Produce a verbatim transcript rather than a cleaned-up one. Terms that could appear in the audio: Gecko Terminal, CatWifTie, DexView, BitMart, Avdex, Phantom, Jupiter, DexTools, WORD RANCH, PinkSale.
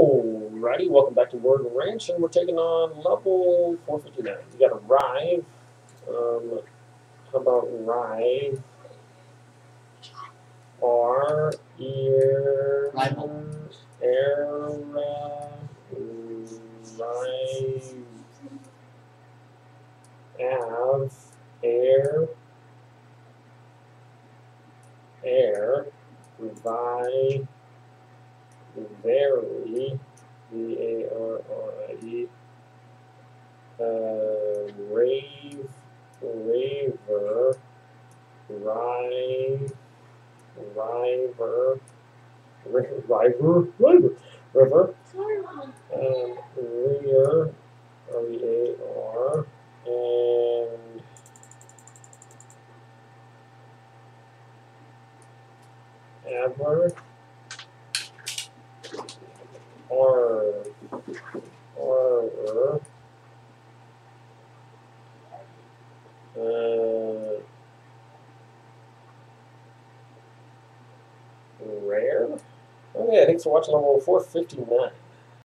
Alrighty, welcome back to Word Ranch, and we're taking on level four fifty-nine. We got arrive. Um, how about arrive? R ear rival era arrive av air air revive. Very, V A R R I E, uh, rave, raver, rive, river, river, river, river, um, rear, R E A R, and aber, R, R, uh, rare. Okay, thanks for watching level four fifty-nine.